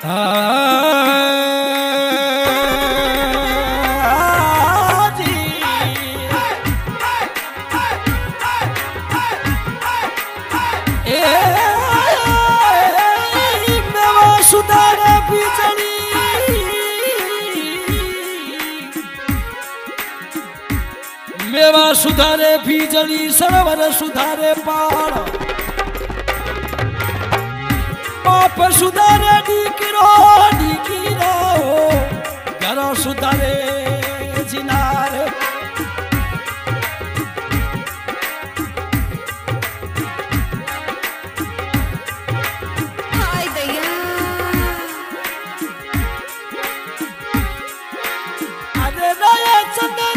मेवा सुधारे बीजली सरवर सुधारे पार पाप सुधारे डीकिरो घरो सुधारे जिनार अच्छा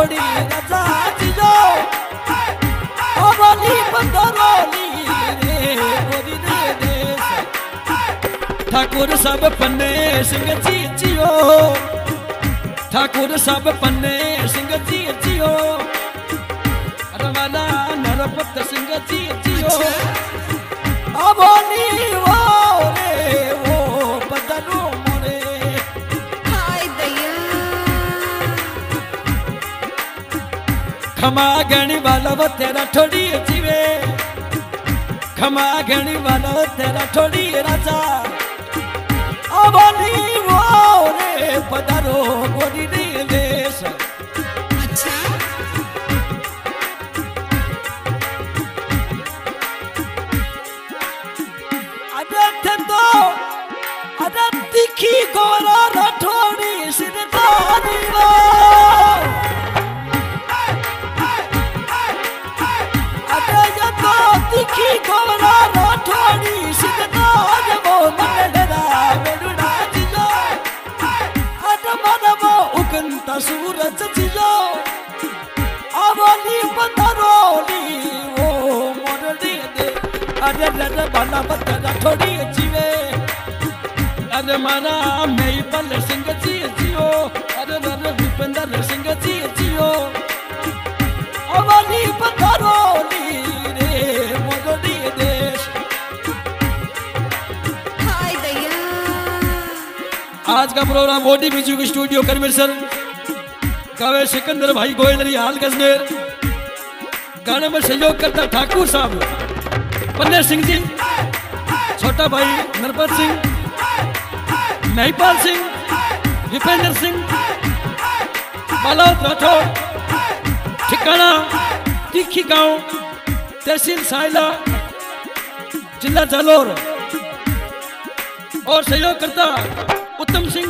बड़ी रजा जो अबली बंदरोली रे बोली दे दे ठाकुर सब पन्ने सिंह जी जियो ठाकुर सब पन्ने सिंह जी जियो रवाना नरपत सिंह जी जियो अबली वो रे वो बंदरो खमा गणी वाला वो तेरा थोड़ी जीवे खमा गणी वाला वो तेरा थोड़ी राजा अबली वो रे पधारो बोली देश अच्छा अदत तो अदत दिखी गोरा रठोड़ी सिद्धारी वो की कोवरा रोठोड़ी सिद्धदार वो मंडला मेरुना जिलो अदमन वो उगंता सूरज जिलो अबली बंदरोली वो मोरली दे अरे लड़ बना बंदरा थोड़ी जीवे अरे मना मैं बल सिंह जी जियो अरे लड़ विपंदर सिंह जी जियो अबली बंदरोली आज का प्रोग्राम ओडी म्यूजिक स्टूडियो करमेर सर कावे सिकंदर भाई गोयदरी हाल गजनेर गाने में सहयोग करता ठाकुर साहब पन्ने सिंह जी छोटा भाई नरपत सिंह महिपाल सिंह विपेंद्र सिंह बालावत राठौर ठिकाना तिखी गांव तहसील सायला जिला जालोर और सहयोग करता उत्तम सिंह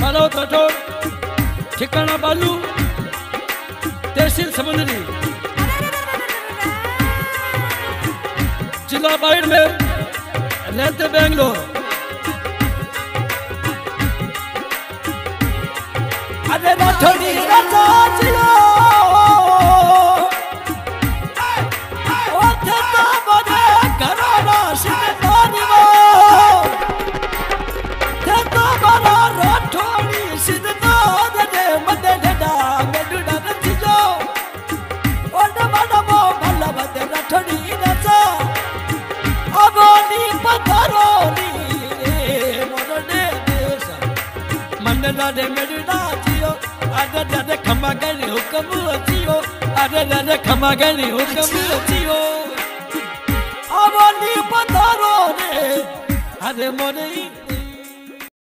बालावत राठौर ठिकाना बालू तहसील समंदरी जिला बाइड में रहते बेंगलोर अरे राठौड़ी राजा जिला अरे मेरुना जियो अरे अरे खमा गणी हुक्म जियो अरे अरे खमा गणी हुक्म जियो अबली पधारो रे अरे मोरे।